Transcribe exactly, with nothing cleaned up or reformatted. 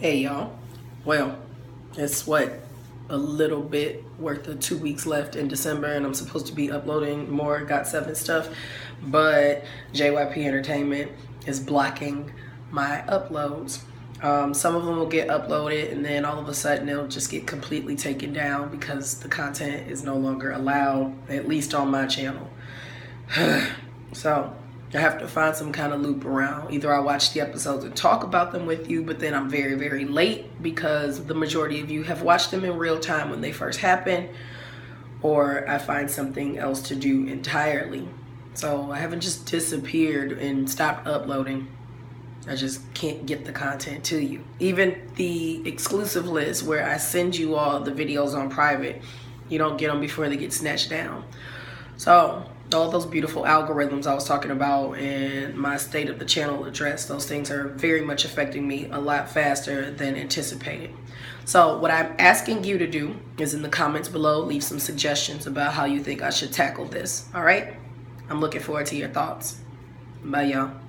Hey y'all, well, it's what, a little bit worth of two weeks left in December, and I'm supposed to be uploading more got seven stuff, but J Y P Entertainment is blocking my uploads. Um, some of them will get uploaded and then all of a sudden they'll just get completely taken down because the content is no longer allowed, at least on my channel. So I have to find some kind of loop around. Either I watch the episodes and talk about them with you, but then I'm very, very late because the majority of you have watched them in real time when they first happen, or I find something else to do entirely. So I haven't just disappeared and stopped uploading. I just can't get the content to you. Even the exclusive list where I send you all the videos on private, you don't get them before they get snatched down. So all those beautiful algorithms I was talking about and my state of the channel address, those things are very much affecting me a lot faster than anticipated. So what I'm asking you to do is in the comments below, leave some suggestions about how you think I should tackle this. All right? I'm looking forward to your thoughts. Bye, y'all.